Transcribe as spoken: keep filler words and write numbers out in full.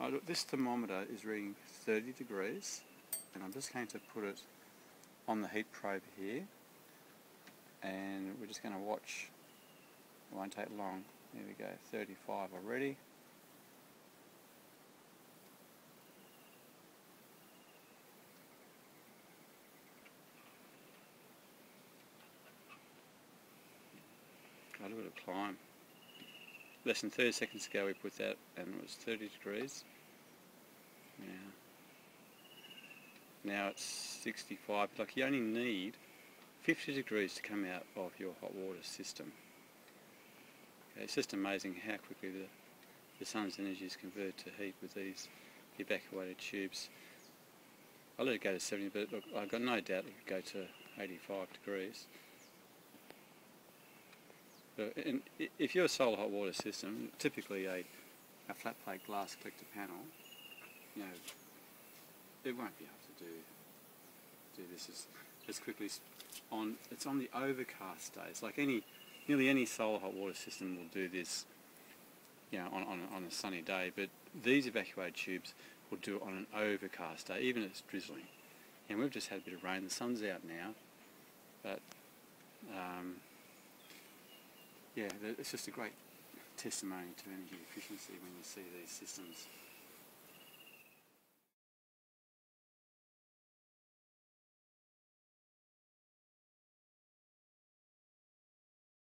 Oh, look, this thermometer is reading thirty degrees, and I'm just going to put it on the heat probe here, and we're just going to watch. It won't take long. There we go, thirty-five already. Got a bit of climb. Less than thirty seconds ago we put that and it was thirty degrees. Now, now it's sixty-five. Like, you only need fifty degrees to come out of your hot water system. Okay, it's just amazing how quickly the, the sun's energy is converted to heat with these evacuated tubes. I let it go to seventy, but look, I've got no doubt it could go to eighty-five degrees. And if you're a solar hot water system, typically a, a flat plate glass collector panel, you know, it won't be able to do do this as, as quickly on. It's on the overcast days. Like any, nearly any solar hot water system will do this, you know, on on, on a sunny day. But these evacuated tubes will do it on an overcast day, even if it's drizzling. And we've just had a bit of rain. The sun's out now, but. Um, Yeah, it's just a great testimony to energy efficiency when you see these systems.